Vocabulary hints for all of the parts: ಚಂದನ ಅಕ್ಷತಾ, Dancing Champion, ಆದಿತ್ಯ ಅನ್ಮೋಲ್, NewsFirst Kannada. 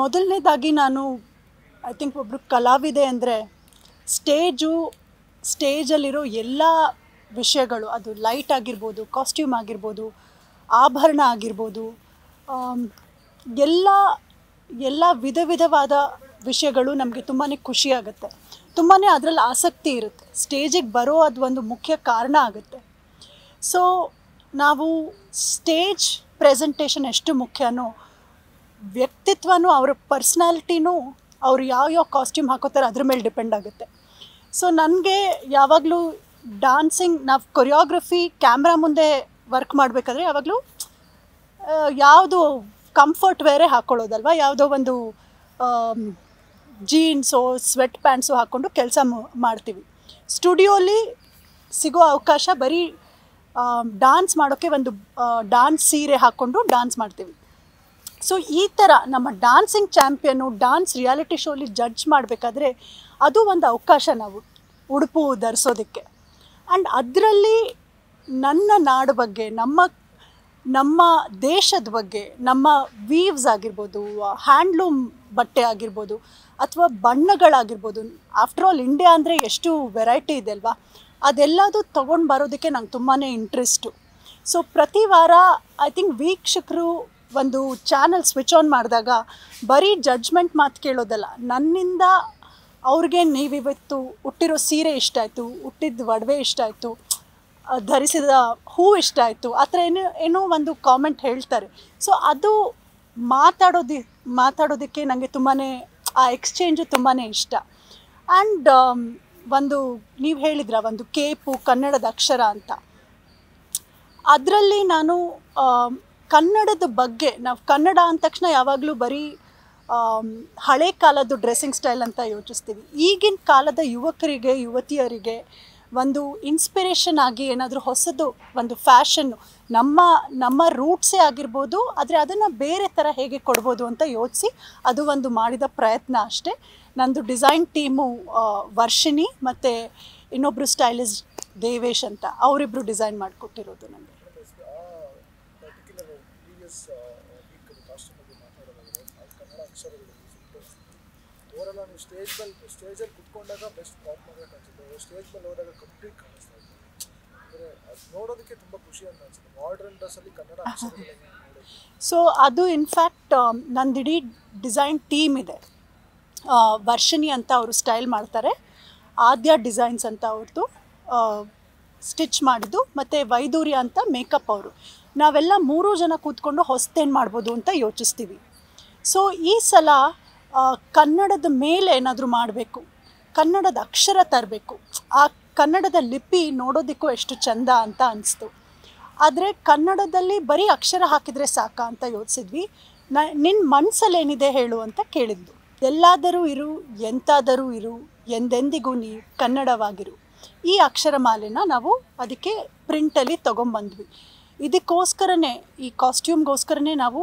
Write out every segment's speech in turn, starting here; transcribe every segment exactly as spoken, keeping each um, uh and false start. ಮೊದಲನೇದಾಗಿ ನಾನು I think ಒಬ್ಬರು ಕಲಾವಿದೆ ಅಂದರೆ ಸ್ಟೇಜು ಸ್ಟೇಜಲ್ಲಿರೋ ಎಲ್ಲ ವಿಷಯಗಳು, ಅದು ಲೈಟ್ ಆಗಿರ್ಬೋದು, ಕಾಸ್ಟ್ಯೂಮ್ ಆಗಿರ್ಬೋದು, ಆಭರಣ ಆಗಿರ್ಬೋದು, ಎಲ್ಲ ಎಲ್ಲ ವಿಧ ವಿಧವಾದ ವಿಷಯಗಳು ನಮಗೆ ತುಂಬಾ ಖುಷಿಯಾಗುತ್ತೆ, ತುಂಬಾ ಅದರಲ್ಲಿ ಆಸಕ್ತಿ ಇರುತ್ತೆ. ಸ್ಟೇಜಿಗೆ ಬರೋ ಅದು ಒಂದು ಮುಖ್ಯ ಕಾರಣ ಆಗುತ್ತೆ. ಸೊ ನಾವು ಸ್ಟೇಜ್ ಪ್ರೆಸೆಂಟೇಷನ್ ಎಷ್ಟು ಮುಖ್ಯನೋ, ವ್ಯಕ್ತಿತ್ವನೂ ಅವ್ರ ಪರ್ಸ್ನಾಲಿಟಿನೂ ಅವ್ರು ಯಾವ ಯಾವ ಕಾಸ್ಟ್ಯೂಮ್ ಹಾಕೋತಾರೆ ಅದ್ರ ಮೇಲೆ ಡಿಪೆಂಡ್ ಆಗುತ್ತೆ. ಸೊ ನನಗೆ ಯಾವಾಗಲೂ ಡ್ಯಾನ್ಸಿಂಗ್, ನಾವು ಕೊರಿಯೋಗ್ರಫಿ ಕ್ಯಾಮ್ರಾ ಮುಂದೆ ವರ್ಕ್ ಮಾಡಬೇಕಾದ್ರೆ ಯಾವಾಗಲೂ ಯಾವುದು ಕಂಫರ್ಟ್ ವೇರೇ ಹಾಕ್ಕೊಳ್ಳೋದಲ್ವ, ಯಾವುದೋ ಒಂದು ಜೀನ್ಸೋ ಸ್ವೆಟ್ ಪ್ಯಾಂಟ್ಸು ಹಾಕ್ಕೊಂಡು ಕೆಲಸ ಮಾಡ್ತೀವಿ. ಸ್ಟುಡಿಯೋಲಿ ಸಿಗೋ ಅವಕಾಶ ಬರೀ ಡ್ಯಾನ್ಸ್ ಮಾಡೋಕ್ಕೆ ಒಂದು ಡ್ಯಾನ್ಸ್ ಸೀರೆ ಹಾಕ್ಕೊಂಡು ಡ್ಯಾನ್ಸ್ ಮಾಡ್ತೀವಿ. ಸೊ ಈ ಥರ ನಮ್ಮ ಡ್ಯಾನ್ಸಿಂಗ್ ಚಾಂಪಿಯನ್ನು ಡ್ಯಾನ್ಸ್ ರಿಯಾಲಿಟಿ ಶೋಲಿ ಜಡ್ಜ್ ಮಾಡಬೇಕಾದ್ರೆ ಅದು ಒಂದು ಅವಕಾಶ ನಾವು ಉಡುಪು ಧರಿಸೋದಕ್ಕೆ. ಆ್ಯಂಡ್ ಅದರಲ್ಲಿ ನನ್ನ ನಾಡು ಬಗ್ಗೆ, ನಮ್ಮ ನಮ್ಮ ದೇಶದ ಬಗ್ಗೆ, ನಮ್ಮ ವೀವ್ಸ್ ಆಗಿರ್ಬೋದು, ಹ್ಯಾಂಡ್ಲೂಮ್ ಬಟ್ಟೆ ಆಗಿರ್ಬೋದು, ಅಥವಾ ಬಣ್ಣಗಳಾಗಿರ್ಬೋದು, ಆಫ್ಟರ್ ಆಲ್ ಇಂಡಿಯಾ ಅಂದರೆ ಎಷ್ಟು ವೆರೈಟಿ ಇದೆ ಅಲ್ವಾ, ಅದೆಲ್ಲದೂ ತೊಗೊಂಡು ಬರೋದಕ್ಕೆ ನಂಗೆ ತುಂಬಾ ಇಂಟ್ರೆಸ್ಟು. ಸೊ ಪ್ರತಿ ವಾರ ಐ ಥಿಂಕ್ ವೀಕ್ಷಕರು ಒಂದು ಚಾನಲ್ ಸ್ವಿಚ್ ಆನ್ ಮಾಡಿದಾಗ ಬರೀ ಜಡ್ಜ್ಮೆಂಟ್ ಮಾತು ಕೇಳೋದಲ್ಲ, ನನ್ನಿಂದ ಅವ್ರಿಗೆ ನೀವಿವತ್ತು ಹುಟ್ಟಿರೋ ಸೀರೆ ಇಷ್ಟ ಆಯಿತು, ಹುಟ್ಟಿದ ಒಡವೆ ಇಷ್ಟ ಆಯಿತು, ಧರಿಸಿದ ಹೂ ಇಷ್ಟ ಆಯಿತು, ಆ ಥರ ಏನೋ ಏನೋ ಒಂದು ಕಾಮೆಂಟ್ ಹೇಳ್ತಾರೆ. ಸೊ ಅದು ಮಾತಾಡೋದಿ ಮಾತಾಡೋದಕ್ಕೆ ನನಗೆ ತುಂಬಾ ಆ ಎಕ್ಸ್ಚೇಂಜು ತುಂಬಾ ಇಷ್ಟ. ಆ್ಯಂಡ್ ಒಂದು ನೀವು ಹೇಳಿದ್ರ ಒಂದು ಕೇಪು ಕನ್ನಡದ ಅಕ್ಷರ ಅಂತ, ಅದರಲ್ಲಿ ನಾನು ಕನ್ನಡದ ಬಗ್ಗೆ, ನಾವು ಕನ್ನಡ ಅಂದ ತಕ್ಷಣ ಯಾವಾಗಲೂ ಬರೀ ಹಳೆ ಕಾಲದ್ದು ಡ್ರೆಸ್ಸಿಂಗ್ ಸ್ಟೈಲ್ ಅಂತ ಯೋಚಿಸ್ತೀವಿ. ಈಗಿನ ಕಾಲದ ಯುವಕರಿಗೆ ಯುವತಿಯರಿಗೆ ಒಂದು ಇನ್ಸ್ಪಿರೇಷನ್ ಆಗಿ ಏನಾದರೂ ಹೊಸದು ಒಂದು ಫ್ಯಾಷನ್ನು, ನಮ್ಮ ನಮ್ಮ ರೂಟ್ಸೇ ಆಗಿರ್ಬೋದು, ಆದರೆ ಅದನ್ನು ಬೇರೆ ಥರ ಹೇಗೆ ಕೊಡ್ಬೋದು ಅಂತ ಯೋಚಿಸಿ ಅದು ಒಂದು ಮಾಡಿದ ಪ್ರಯತ್ನ ಅಷ್ಟೇ. ನಂದು ಡಿಸೈನ್ ಟೀಮು ವರ್ಷಿಣಿ ಮತ್ತು ಇನ್ನೊಬ್ಬರು ಸ್ಟೈಲಿಸ್ಟ್ ದೇವೇಶ್ ಅಂತ, ಅವರಿಬ್ಬರು ಡಿಸೈನ್ ಮಾಡಿಕೊಟ್ಟಿರೋದು ನನಗೆ. ಸೊ ಅದು ಇನ್ಫ್ಯಾಕ್ಟ್ ನಂದಿಡೀ ಡಿಸೈನ್ ಟೀಮ್ ಇದೆ. ವರ್ಷಿಣಿ ಅಂತ ಅವರು ಸ್ಟೈಲ್ ಮಾಡ್ತಾರೆ, ಆದ್ಯ ಡಿಸೈನ್ಸ್ ಅಂತ ಅವ್ರದ್ದು ಸ್ಟಿಚ್ ಮಾಡಿದ್ದು, ಮತ್ತು ವೈದೂರ್ಯ ಅಂತ ಮೇಕಪ್ ಅವರು. ನಾವೆಲ್ಲ ಮೂರೂ ಜನ ಕೂತ್ಕೊಂಡು ಹೊಸತೇನು ಮಾಡ್ಬೋದು ಅಂತ ಯೋಚಿಸ್ತೀವಿ. ಸೊ ಈ ಸಲ ಕನ್ನಡದ ಮೇಲೆ ಏನಾದರೂ ಮಾಡಬೇಕು, ಕನ್ನಡದ ಅಕ್ಷರ ತರಬೇಕು, ಆ ಕನ್ನಡದ ಲಿಪಿ ನೋಡೋದಕ್ಕೂ ಎಷ್ಟು ಚಂದ ಅಂತ ಅನಿಸ್ತು. ಆದರೆ ಕನ್ನಡದಲ್ಲಿ ಬರೀ ಅಕ್ಷರ ಹಾಕಿದರೆ ಸಾಕಾ ಅಂತ ಯೋಚಿಸಿದ್ವಿ. ನ ನಿನ್ನ ಮನಸ್ಸಲ್ಲೇನಿದೆ ಹೇಳು ಅಂತ ಕೇಳಿದ್ದು. ಎಲ್ಲಾದರೂ ಇರು, ಎಂತಾದರೂ ಇರು, ಎಂದೆಂದಿಗೂ ನೀ ಕನ್ನಡವಾಗಿರು, ಈ ಅಕ್ಷರಮಾಲೆನ ನಾವು ಅದಕ್ಕೆ ಪ್ರಿಂಟಲ್ಲಿ ತೊಗೊಂಬಂದ್ವಿ. ಇದಕ್ಕೋಸ್ಕರನೇ, ಈ ಕಾಸ್ಟ್ಯೂಮ್ಗೋಸ್ಕರನೇ ನಾವು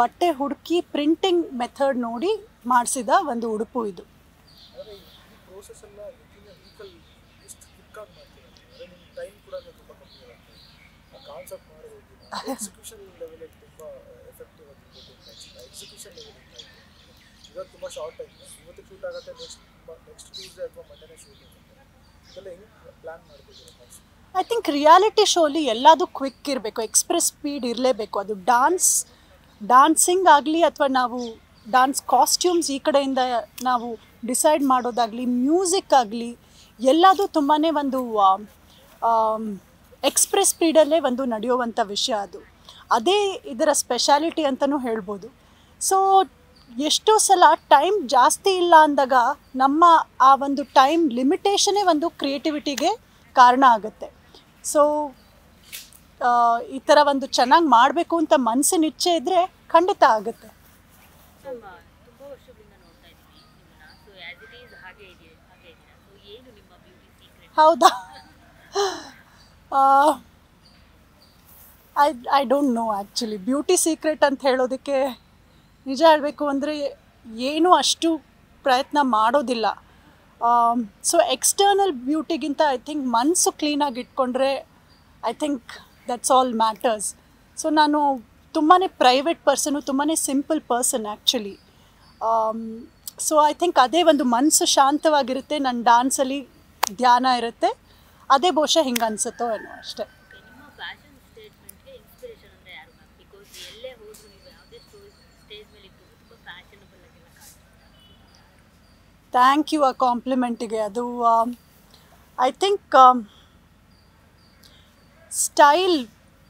ಬಟ್ಟೆ ಹುಡುಕಿ ಪ್ರಿಂಟಿಂಗ್ ಮೆಥಡ್ ನೋಡಿ ಮಾಡಿಸಿದ ಒಂದು ಉಡುಪು ಇದು. ಐ ಥಿಂಕ್ ರಿಯಾಲಿಟಿ ಶೋಲಿ ಎಲ್ಲದೂ ಕ್ವಿಕ್ ಇರಬೇಕು, ಎಕ್ಸ್ಪ್ರೆಸ್ ಸ್ಪೀಡ್ ಇರಲೇಬೇಕು. ಅದು ಡಾನ್ಸ್ ಡ್ಯಾನ್ಸಿಂಗ್ ಆಗಲಿ, ಅಥವಾ ನಾವು ಡ್ಯಾನ್ಸ್ ಕಾಸ್ಟ್ಯೂಮ್ಸ್ ಈ ಕಡೆಯಿಂದ ನಾವು ಡಿಸೈಡ್ ಮಾಡೋದಾಗಲಿ, ಮ್ಯೂಸಿಕ್ ಆಗಲಿ, ಎಲ್ಲದೂ ತುಂಬಾ ಒಂದು ಎಕ್ಸ್ಪ್ರೆಸ್ ಸ್ಪೀಡಲ್ಲೇ ಒಂದು ನಡೆಯುವಂಥ ವಿಷಯ ಅದು. ಅದೇ ಇದರ ಸ್ಪೆಷಾಲಿಟಿ ಅಂತಲೂ ಹೇಳ್ಬೋದು. ಸೊ ಎಷ್ಟೋ ಸಲ ಟೈಮ್ ಜಾಸ್ತಿ ಇಲ್ಲ ಅಂದಾಗ ನಮ್ಮ ಆ ಒಂದು ಟೈಮ್ ಲಿಮಿಟೇಷನೇ ಒಂದು ಕ್ರಿಯೇಟಿವಿಟಿಗೆ ಕಾರಣ ಆಗುತ್ತೆ. ಸೊ ಈ ಥರ ಒಂದು ಚೆನ್ನಾಗಿ ಮಾಡಬೇಕು ಅಂತ ಮನಸ್ಸಿನ ಇಚ್ಛೆ ಇದ್ದರೆ ಖಂಡಿತ ಆಗುತ್ತೆ. ಹೌದಾ? I I don't know actually. Beauty secret ಅಂತ ಹೇಳೋದಕ್ಕೆ ನಿಜ ಹೇಳಬೇಕು ಅಂದರೆ ಏನೂ ಅಷ್ಟು ಪ್ರಯತ್ನ ಮಾಡೋದಿಲ್ಲ. ಸೊ ಎಕ್ಸ್ಟರ್ನಲ್ ಬ್ಯೂಟಿಗಿಂತ ಐ ಥಿಂಕ್ ಮನಸ್ಸು ಕ್ಲೀನಾಗಿ ಇಟ್ಕೊಂಡ್ರೆ I think that's all matters. So ನಾನು ತುಂಬಾನೇ ಪ್ರೈವೇಟ್ ಪರ್ಸನ್, ತುಂಬಾನೇ simple person actually. So I think ಅದೇ ಒಂದು ಮನಸ್ಸು ಶಾಂತವಾಗಿರುತ್ತೆ, ನನ್ನ ಡ್ಯಾನ್ಸಲ್ಲಿ ಧ್ಯಾನ ಇರುತ್ತೆ, ಅದೇ ಬಹುಶಃ ಹಿಂಗೆ ಅನಿಸುತ್ತೋ ಏನೋ ಅಷ್ಟೇ. ಥ್ಯಾಂಕ್ ಯು ಆ ಕಾಂಪ್ಲಿಮೆಂಟಿಗೆ. ಅದು ಐ ಥಿಂಕ್ ಸ್ಟೈಲ್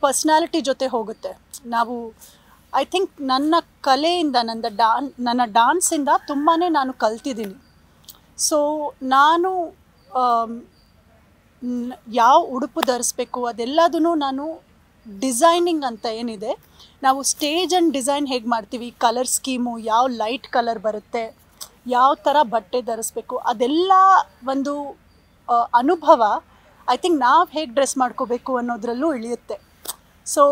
ಪರ್ಸ್ನಾಲಿಟಿ ಜೊತೆ ಹೋಗುತ್ತೆ. ನಾವು ಐ ಥಿಂಕ್ ನನ್ನ ಕಲೆಯಿಂದ, ನನ್ನ ಡಾನ್ ನನ್ನ ಡಾನ್ಸಿಂದ ತುಂಬಾ ನಾನು ಕಲ್ತಿದ್ದೀನಿ. ಸೊ ನಾನು ಯಾವ ಉಡುಪು ಧರಿಸ್ಬೇಕು ಅದೆಲ್ಲದೂ ನಾನು ಡಿಸೈನಿಂಗ್ ಅಂತ ಏನಿದೆ, ನಾವು ಸ್ಟೇಜ್ ಆ್ಯಂಡ್ ಡಿಸೈನ್ ಹೇಗೆ ಮಾಡ್ತೀವಿ, ಕಲರ್ ಸ್ಕೀಮು, ಯಾವ ಲೈಟ್ ಕಲರ್ ಬರುತ್ತೆ, ಯಾವ ಥರ ಬಟ್ಟೆ ಧರಿಸ್ಬೇಕು, ಅದೆಲ್ಲ ಒಂದು ಅನುಭವ ಐ ಥಿಂಕ್ ನಾವು ಹೇಗೆ ಡ್ರೆಸ್ ಮಾಡ್ಕೋಬೇಕು ಅನ್ನೋದ್ರಲ್ಲೂ ಇಳಿಯುತ್ತೆ. ಸೊ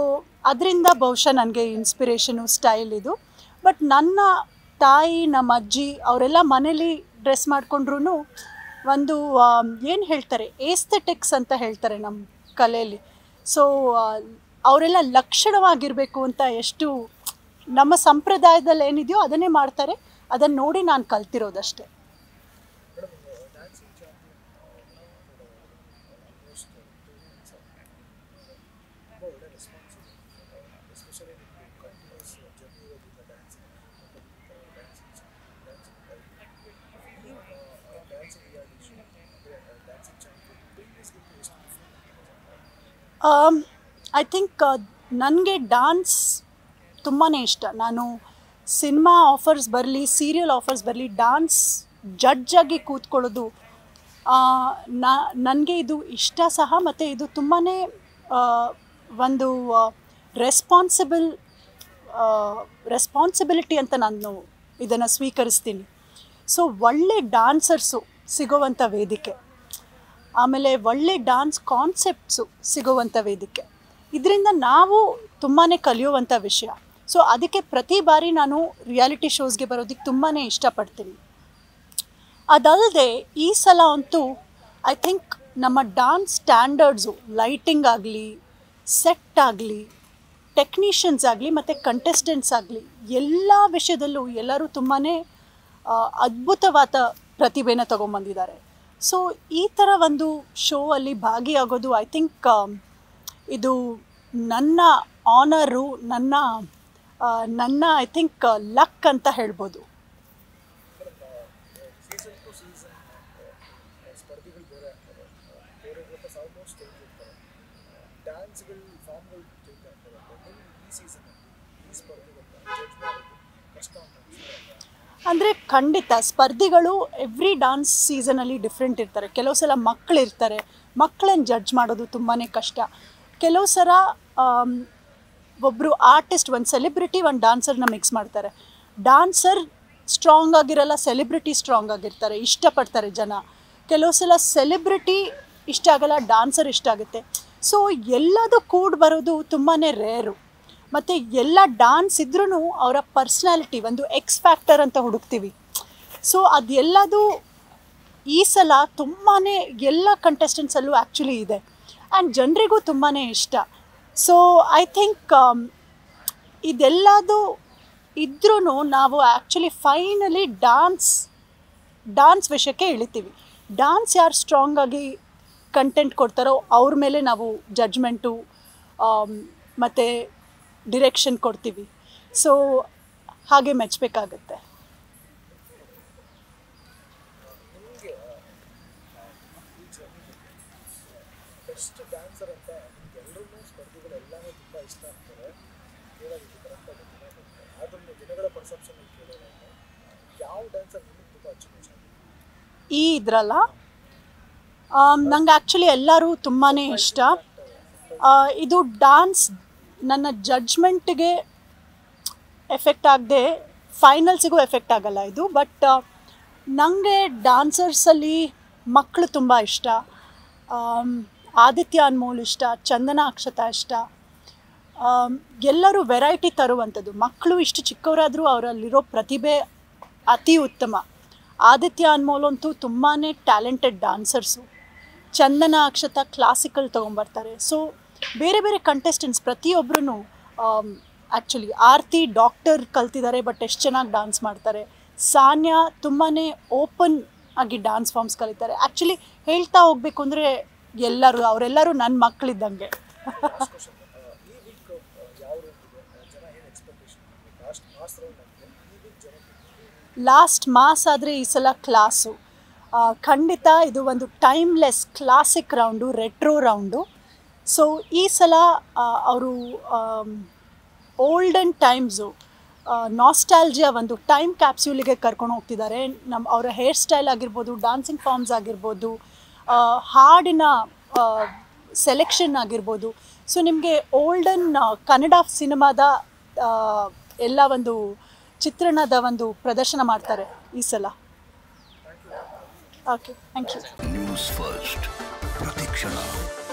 ಅದರಿಂದ ಬಹುಶಃ ನನಗೆ ಇನ್ಸ್ಪಿರೇಷನು ಸ್ಟೈಲ್ ಇದು. ಬಟ್ ನನ್ನ ತಾಯಿ, ನಮ್ಮ ಅಜ್ಜಿ ಅವರೆಲ್ಲ ಮನೇಲಿ ಡ್ರೆಸ್ ಮಾಡ್ಕೊಂಡ್ರೂ ಒಂದು ಏನು ಹೇಳ್ತಾರೆ, ಏಸ್ಥೆಟಿಕ್ಸ್ ಅಂತ ಹೇಳ್ತಾರೆ ನಮ್ಮ ಕಲೆಯಲ್ಲಿ. ಸೊ ಅವರೆಲ್ಲ ಲಕ್ಷಣವಾಗಿರಬೇಕು ಅಂತ ಎಷ್ಟು ನಮ್ಮ ಸಂಪ್ರದಾಯದಲ್ಲಿ ಏನಿದೆಯೋ ಅದನ್ನೇ ಮಾಡ್ತಾರೆ. ಅದನ್ನು ನೋಡಿ ನಾನು ಕಲ್ತಿರೋದಷ್ಟೇ. ಐ ಥಿಂಕ್ ನನಗೆ ಡ್ಯಾನ್ಸ್ ತುಂಬಾ ಇಷ್ಟ. ನಾನು ಸಿನಿಮಾ ಆಫರ್ಸ್ ಬರಲಿ, ಸೀರಿಯಲ್ ಆಫರ್ಸ್ ಬರಲಿ, ಡ್ಯಾನ್ಸ್ ಜಡ್ಜಾಗಿ ಕೂತ್ಕೊಳ್ಳೋದು ನನಗೆ ಇದು ಇಷ್ಟ ಸಹ, ಮತ್ತು ಇದು ತುಂಬಾ ಒಂದು ರೆಸ್ಪಾನ್ಸಿಬಲ್ ರೆಸ್ಪಾನ್ಸಿಬಿಲಿಟಿ ಅಂತ ನಾನು ಇದನ್ನು ಸ್ವೀಕರಿಸ್ತೀನಿ. ಸೊ ಒಳ್ಳೆ ಡ್ಯಾನ್ಸರ್ಸು ಸಿಗೋವಂಥ ವೇದಿಕೆ, ಆಮೇಲೆ ಒಳ್ಳೆ ಡ್ಯಾನ್ಸ್ ಕಾನ್ಸೆಪ್ಟ್ಸು ಸಿಗೋವಂಥ ವೇದಿಕೆ, ಇದರಿಂದ ನಾವು ತುಂಬಾ ಕಲಿಯುವಂಥ ವಿಷಯ. ಸೊ ಅದಕ್ಕೆ ಪ್ರತಿ ಬಾರಿ ನಾನು ರಿಯಾಲಿಟಿ ಶೋಸ್ಗೆ ಬರೋದಕ್ಕೆ ತುಂಬಾ ಇಷ್ಟಪಡ್ತೀನಿ. ಅದಲ್ಲದೆ ಈ ಸಲ ಅಂತೂ ಐ ಥಿಂಕ್ ನಮ್ಮ ಡ್ಯಾನ್ಸ್ ಸ್ಟ್ಯಾಂಡರ್ಡ್ಸು, ಲೈಟಿಂಗ್ ಆಗಲಿ, ಸೆಟ್ ಆಗಲಿ, ಟೆಕ್ನಿಷಿಯನ್ಸ್ ಆಗಲಿ ಮತ್ತು ಕಂಟೆಸ್ಟೆಂಟ್ಸ್ ಆಗಲಿ, ಎಲ್ಲ ವಿಷಯದಲ್ಲೂ ಎಲ್ಲರೂ ತುಂಬಾ ಅದ್ಭುತವಾದ ಪ್ರತಿಭೆನ ತೊಗೊಂಬಂದಿದ್ದಾರೆ. ಸೊ ಈ ಥರ ಒಂದು ಶೋ ಅಲ್ಲಿ ಭಾಗಿಯಾಗೋದು ಐ ಥಿಂಕ್ ಇದು ನನ್ನ ಆನರು, ನನ್ನ ನನ್ನ ಐ ಥಿಂಕ್ ಲಕ್ ಅಂತ ಹೇಳ್ಬೋದು. ಅಂದರೆ ಖಂಡಿತ ಸ್ಪರ್ಧಿಗಳು ಎವ್ರಿ ಡಾನ್ಸ್ ಸೀಸನಲ್ಲಿ ಡಿಫ್ರೆಂಟ್ ಇರ್ತಾರೆ. ಕೆಲವು ಸಲ ಮಕ್ಕಳಿರ್ತಾರೆ, ಮಕ್ಕಳನ್ನು ಜಡ್ಜ್ ಮಾಡೋದು ತುಂಬಾ ಕಷ್ಟ. ಕೆಲವು ಸಲ ಒಬ್ಬರು ಆರ್ಟಿಸ್ಟ್, ಒಂದು ಸೆಲೆಬ್ರಿಟಿ, ಒಂದು ಡಾನ್ಸರ್ನ ಮಿಕ್ಸ್ ಮಾಡ್ತಾರೆ. ಡಾನ್ಸರ್ ಸ್ಟ್ರಾಂಗ್ ಆಗಿರಲ್ಲ, ಸೆಲೆಬ್ರಿಟಿ ಸ್ಟ್ರಾಂಗ್ ಆಗಿರ್ತಾರೆ, ಇಷ್ಟಪಡ್ತಾರೆ ಜನ. ಕೆಲವು ಸಲ ಸೆಲೆಬ್ರಿಟಿ ಇಷ್ಟ ಆಗಲ್ಲ, ಡಾನ್ಸರ್ ಇಷ್ಟ ಆಗುತ್ತೆ. ಸೊ ಎಲ್ಲದೂ ಕೂಡಿ ಬರೋದು ತುಂಬಾ ರೇರು. ಮತ್ತು ಎಲ್ಲ ಡಾನ್ಸ್ ಇದ್ರೂ ಅವರ ಪರ್ಸ್ನಾಲಿಟಿ, ಒಂದು ಎಕ್ಸ್ ಫ್ಯಾಕ್ಟರ್ ಅಂತ ಹುಡುಕ್ತೀವಿ. ಸೊ ಅದೆಲ್ಲದೂ ಈ ಸಲ ತುಂಬಾ ಎಲ್ಲ ಕಂಟೆಸ್ಟೆಂಟ್ಸಲ್ಲೂ ಆ್ಯಕ್ಚುಲಿ ಇದೆ, ಆ್ಯಂಡ್ ಜನರಿಗೂ ತುಂಬಾ ಇಷ್ಟ. ಸೊ ಐ ಥಿಂಕ್ ಇದೆಲ್ಲದೂ ಇದ್ರೂ ನಾವು ಆ್ಯಕ್ಚುಲಿ ಫೈನಲಿ ಡಾನ್ಸ್ ಡಾನ್ಸ್ ವಿಷಯಕ್ಕೆ ಇಳಿತೀವಿ. ಡಾನ್ಸ್ ಯಾರು ಸ್ಟ್ರಾಂಗಾಗಿ ಕಂಟೆಂಟ್ ಕೊಡ್ತಾರೋ ಅವ್ರ ಮೇಲೆ ನಾವು ಜಡ್ಜ್ಮೆಂಟು ಮತ್ತು ಡಿರೆಕ್ಷನ್ ಕೊಡ್ತೀವಿ. ಸೊ ಹಾಗೆ ಮೆಚ್ಚಬೇಕಾಗತ್ತೆ. ಈ ಇದ್ರಲ್ಲ ನಂಗೆ ಆ್ಯಕ್ಚುಲಿ ಎಲ್ಲರೂ ತುಂಬಾ ಇಷ್ಟ. ಇದು ಡಾನ್ಸ್ ನನ್ನ ಜಡ್ಜ್ಮೆಂಟ್ಗೆ ಎಫೆಕ್ಟ್ ಆಗದೆ ಫೈನಲ್ಸಿಗೂ ಎಫೆಕ್ಟ್ ಆಗಲ್ಲ ಇದು. ಬಟ್ ನನಗೆ ಡಾನ್ಸರ್ಸಲ್ಲಿ ಮಕ್ಕಳು ತುಂಬ ಇಷ್ಟ. ಆದಿತ್ಯ ಅನ್ಮೋಲ್ ಇಷ್ಟ, ಚಂದನ ಅಕ್ಷತಾ ಇಷ್ಟ. ಎಲ್ಲರೂ ವೆರೈಟಿ ತರುವಂಥದ್ದು. ಮಕ್ಕಳು ಇಷ್ಟು ಚಿಕ್ಕವರಾದರೂ ಅವರಲ್ಲಿರೋ ಪ್ರತಿಭೆ ಅತಿ ಉತ್ತಮ. ಆದಿತ್ಯ ಅನ್ಮೋಲ್ ಅಂತೂ ತುಂಬಾ talented dancers. ಚಂದನ ಅಕ್ಷತಾ classical ತೊಗೊಂಬರ್ತಾರೆ. ಸೊ ಬೇರೆ ಬೇರೆ ಕಂಟೆಸ್ಟೆಂಟ್ಸ್ ಪ್ರತಿಯೊಬ್ಬರೂ actually. Aarti doctor kaltidare but esh chenagi dance martare. Sanya tumane open agi dance forms kalitare. Actually helta hogbeku andre ellaru avrellaru nan makkalu iddange. Last mass adre isala class ಖಂಡಿತ ಇದು ಒಂದು timeless classic round retro round so ಈ ಸಲ ಅವರು olden times nostalgia ಒಂದು time ಕ್ಯಾಪ್ಸ್ಯೂಲಿಗೆ ಕರ್ಕೊಂಡು ಹೋಗ್ತಿದ್ದಾರೆ ನಮ್ಮ ಅವರ ಹೇರ್ ಸ್ಟೈಲ್ ಆಗಿರ್ಬೋದು ಡ್ಯಾನ್ಸಿಂಗ್ ಫಾರ್ಮ್ಸ್ ಆಗಿರ್ಬೋದು ಹಾಡಿನ ಸೆಲೆಕ್ಷನ್ ಆಗಿರ್ಬೋದು ಸೊ ನಿಮಗೆ ಓಲ್ಡನ್ ಕನ್ನಡ ಸಿನಿಮಾದ ಎಲ್ಲ ಒಂದು ಚಿತ್ರಣದ ಒಂದು ಪ್ರದರ್ಶನ ಮಾಡ್ತಾರೆ ಈ ಸಲ. Okay, thank you. News First. Pratikshana.